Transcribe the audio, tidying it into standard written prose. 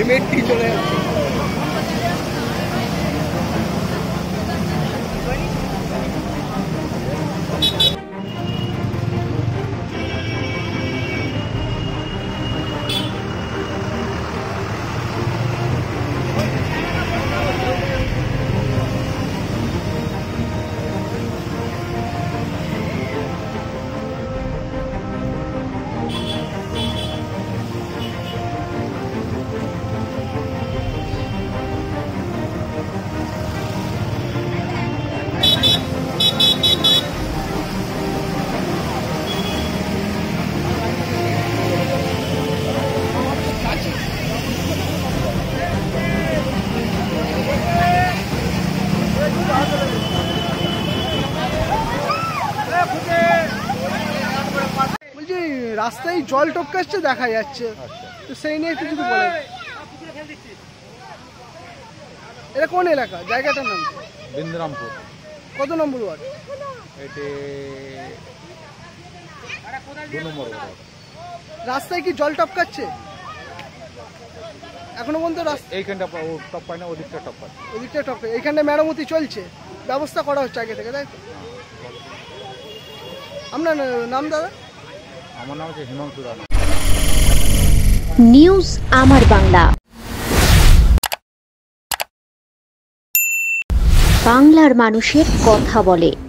MAT চলে যাচ্ছে। রাস্তায় জল টপকাচ্ছে দেখা যাচ্ছে, তো সেই নিয়ে কিছু বলেন। এটা কোন এলাকা, জায়গাটার নাম? বিন্দরামপুর। কত নম্বর ওয়ার্ড? এটি 2 নম্বর ওয়ার্ড। রাস্তায় কি জল টপকাচ্ছে এখনো পর্যন্ত? রাস্তা এইখানটা টপকায় না, ওদিকটা টপকায়। ওদিকটা টপকায়, এইখানটা মেরামতি চলছে, ব্যবস্থা করা হচ্ছে আগে থেকে, তাই তো? আপনার নাম দাদা? আমার নাম হচ্ছে হিমাংশু রানা। নিউজ আমার বাংলা, বাংলার মানুষের কথা বলে।